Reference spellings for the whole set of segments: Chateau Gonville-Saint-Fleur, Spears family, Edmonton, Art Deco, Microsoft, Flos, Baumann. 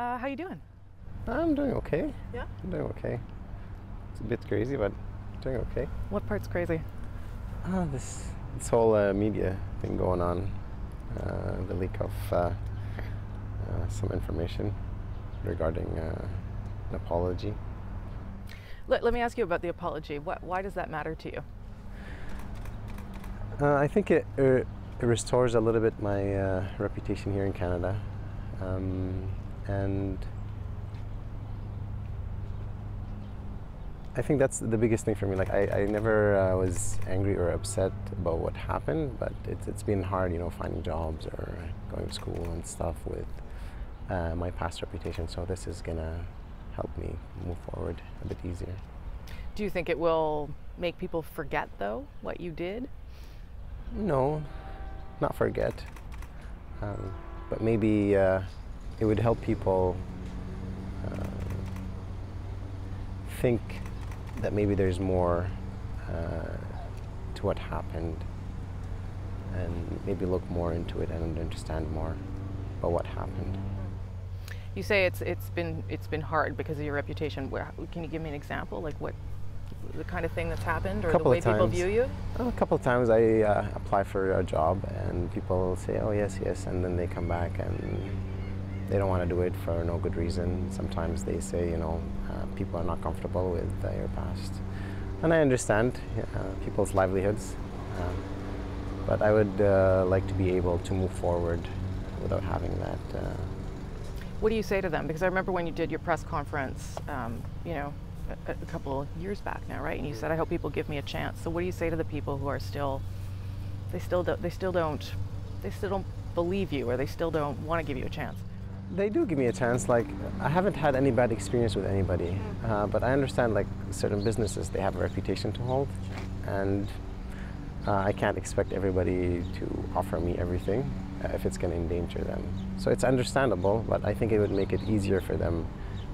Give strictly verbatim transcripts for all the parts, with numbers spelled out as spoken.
Uh, how you doing? I'm doing okay. Yeah? I'm doing okay. It's a bit crazy, but doing okay. What part's crazy? Uh, this this whole uh, media thing going on. Uh, the leak of uh, uh, some information regarding uh, an apology. Let, let me ask you about the apology. What, why does that matter to you? Uh, I think it, uh, it restores a little bit my uh, reputation here in Canada. Um, and I think that's the biggest thing for me. Like, I, I never uh, was angry or upset about what happened, but it's, it's been hard, you know, finding jobs or going to school and stuff with uh, my past reputation. So this is gonna help me move forward a bit easier. Do you think it will make people forget, though, what you did? No, not forget. Um, but maybe uh, it would help people uh, think that maybe there's more uh, to what happened, and maybe look more into it and understand more about what happened. You say it's it's been it's been hard because of your reputation. Where, can you give me an example, like what the kind of thing that's happened, or the way people view you? Oh, a couple of times I uh, apply for a job and people say, oh yes, yes, and then they come back and they don't want to do it for no good reason. Sometimes they say, you know, uh, people are not comfortable with uh, your past, and I understand uh, people's livelihoods, uh, but I would uh, like to be able to move forward without having that. Uh, What do you say to them? Because I remember when you did your press conference, um, you know, a, a couple years back now, right? And you said, "I hope people give me a chance." So, what do you say to the people who are still, they still don't, they still don't, they still don't believe you, or they still don't want to give you a chance? They do give me a chance. Like, I haven't had any bad experience with anybody, uh, but I understand, like, certain businesses, they have a reputation to hold, and uh, I can't expect everybody to offer me everything if it's going to endanger them. So it's understandable, but I think it would make it easier for them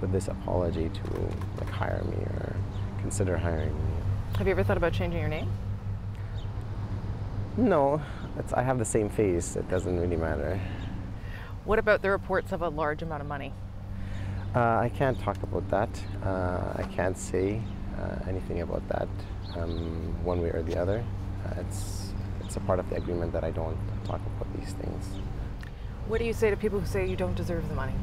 with this apology to, like, hire me or consider hiring me. Have you ever thought about changing your name? No, it's, I have the same face. It doesn't really matter. What about the reports of a large amount of money? Uh, I can't talk about that. Uh, I can't say uh, anything about that um, one way or the other. Uh, it's It's a part of the agreement that I don't talk about these things. What do you say to people who say you don't deserve the money?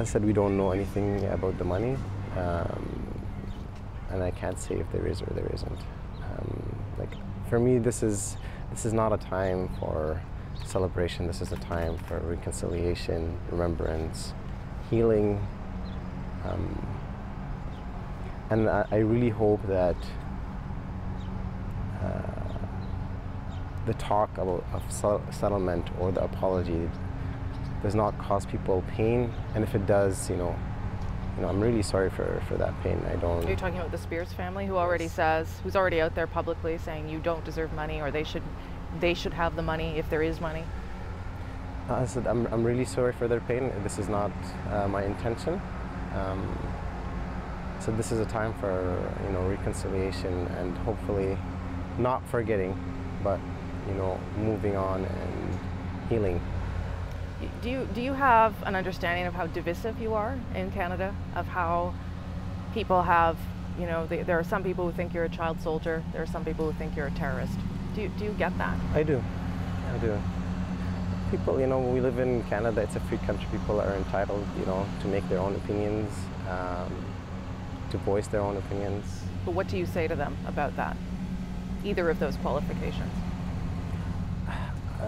I said we don't know anything about the money, um, and I can't say if there is or there isn't. Um, like, for me, this is this is not a time for celebration. This is a time for reconciliation, remembrance, healing, um, and I, I really hope that. Uh, The talk about of settlement or the apology does not cause people pain, and if it does, you know, you know, I'm really sorry for for that pain. I don't. You're talking about the Spears family, who already says, who's already out there publicly saying you don't deserve money, or they should, they should have the money if there is money. Uh, I said I'm I'm really sorry for their pain. This is not uh, my intention. Um, so this is a time for, you know, reconciliation and hopefully not forgetting, but, you know, moving on and healing. Do you, do you have an understanding of how divisive you are in Canada? Of how people have, you know, the, there are some people who think you're a child soldier, there are some people who think you're a terrorist. Do you, do you get that? I do, I do. People, you know, we live in Canada, it's a free country. People are entitled, you know, to make their own opinions, um, to voice their own opinions. But what do you say to them about that? Either of those qualifications?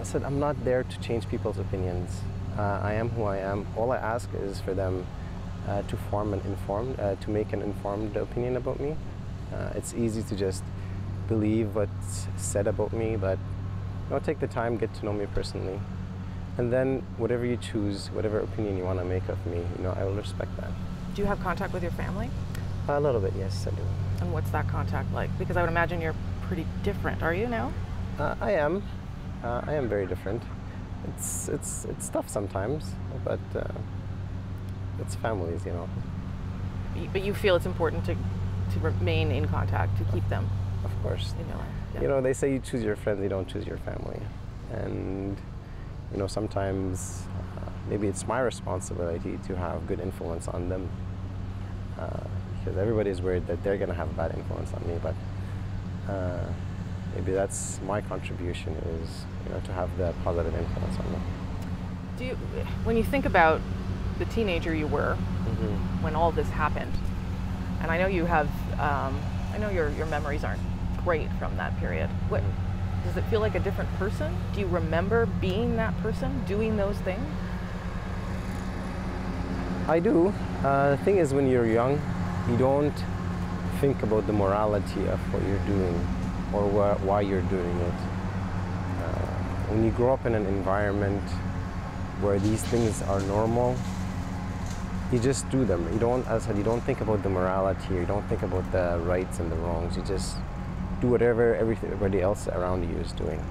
I said I'm not there to change people's opinions. Uh, I am who I am. All I ask is for them uh, to form an informed, uh, to make an informed opinion about me. Uh, it's easy to just believe what's said about me, but, you know, take the time, get to know me personally, and then whatever you choose, whatever opinion you want to make of me, you know, I will respect that. Do you have contact with your family? A little bit, yes, I do. And what's that contact like? Because I would imagine you're pretty different. Are you now? Uh, I am. Uh, I am very different. It's it's it's tough sometimes, but uh, it's families, you know. But you feel it's important to to remain in contact, to keep them. Of course. You know. Yeah. You know, they say you choose your friends, you don't choose your family, and, you know, sometimes. Uh, maybe it's my responsibility to have good influence on them, uh, because everybody's worried that they're going to have bad influence on me, but uh, maybe that's my contribution, is, you know, to have that positive influence on them. Do you, when you think about the teenager you were, mm-hmm. when all this happened, and I know you have, um, I know your, your memories aren't great from that period, what, does it feel like a different person? Do you remember being that person, doing those things? I do. Uh, the thing is, when you're young, you don't think about the morality of what you're doing or wh why you're doing it. Uh, when you grow up in an environment where these things are normal, you just do them. You don't, as I said, you don't think about the morality. You don't think about the rights and the wrongs. You just do whatever everything, everybody else around you is doing.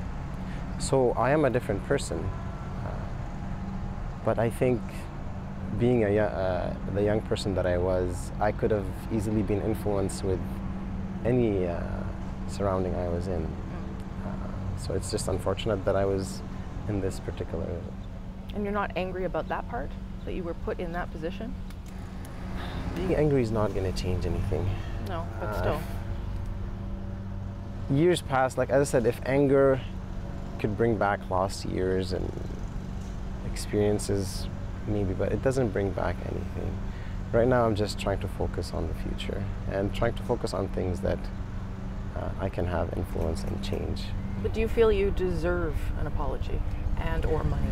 So I am a different person, uh, but I think, being a, uh, the young person that I was, I could have easily been influenced with any uh, surrounding I was in. Uh, so it's just unfortunate that I was in this particular... And you're not angry about that part? That you were put in that position? Being angry is not going to change anything. No, but uh, still. Years passed, like as I said, if anger could bring back lost years and experiences, maybe, but it doesn't bring back anything. Right now I'm just trying to focus on the future and trying to focus on things that uh, I can have influence and change. But do you feel you deserve an apology and or money?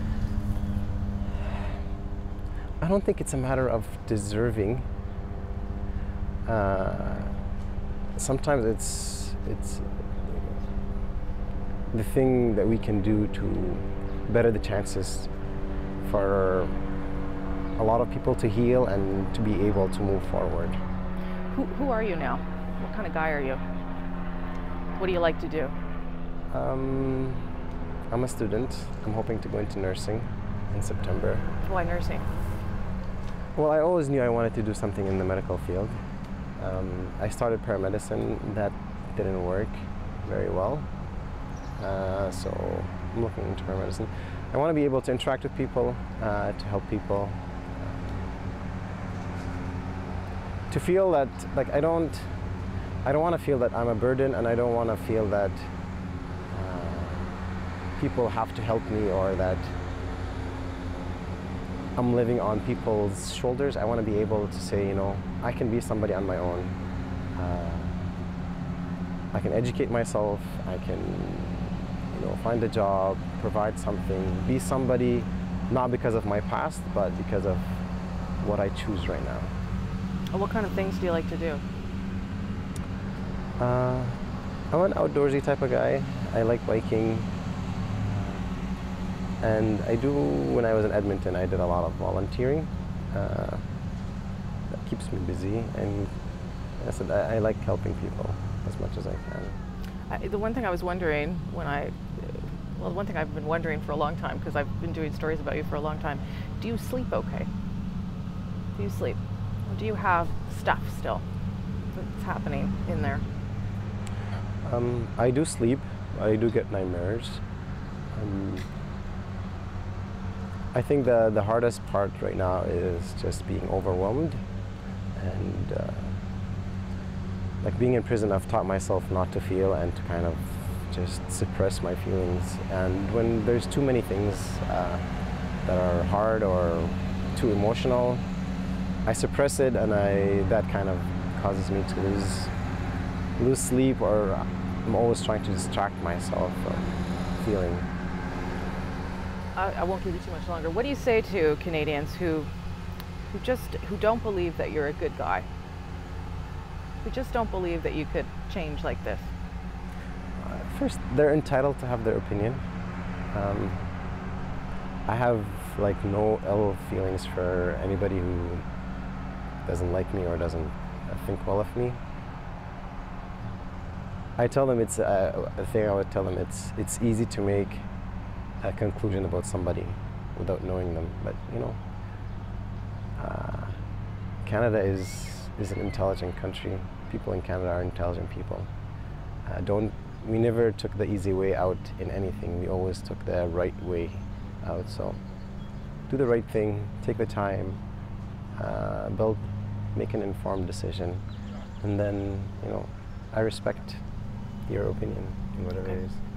I don't think it's a matter of deserving. Uh, sometimes it's, it's the thing that we can do to better the chances for a lot of people to heal and to be able to move forward. Who, who are you now? What kind of guy are you? What do you like to do? Um, I'm a student. I'm hoping to go into nursing in September. Why nursing? Well, I always knew I wanted to do something in the medical field. Um, I started paramedicine. That didn't work very well. Uh, so I'm looking into paramedicine. I want to be able to interact with people, uh, to help people, to feel that, like, I don't, I don't want to feel that I'm a burden, and I don't want to feel that uh, people have to help me or that I'm living on people's shoulders. I want to be able to say, you know, I can be somebody on my own. Uh, I can educate myself. I can. Know, find a job, provide something, be somebody, not because of my past, but because of what I choose right now. What kind of things do you like to do? Uh, I'm an outdoorsy type of guy. I like biking. And I do, when I was in Edmonton, I did a lot of volunteering. Uh, that keeps me busy. And I said, I, I like helping people as much as I can. I, the one thing I was wondering when I, well, the one thing I've been wondering for a long time, because I've been doing stories about you for a long time, do you sleep okay? Do you sleep? Or do you have stuff still that's happening in there? Um, I do sleep. I do get nightmares. Um, I think the, the hardest part right now is just being overwhelmed and uh, like being in prison, I've taught myself not to feel and to kind of just suppress my feelings. And when there's too many things uh, that are hard or too emotional, I suppress it, and I, that kind of causes me to lose, lose sleep, or I'm always trying to distract myself from feeling. I, I won't keep you too much longer. What do you say to Canadians who, who just, who don't believe that you're a good guy? We just don't believe that you could change like this? Uh, first, they're entitled to have their opinion. Um, I have like no ill feelings for anybody who doesn't like me or doesn't think well of me. I tell them it's uh, a thing. I would tell them it's it's easy to make a conclusion about somebody without knowing them. But you know, uh, Canada is. is an intelligent country. People in Canada are intelligent people. Uh, don't, we never took the easy way out in anything. We always took the right way out. So do the right thing, take the time, uh, build, make an informed decision, and then, you know, I respect your opinion in whatever okay. it is.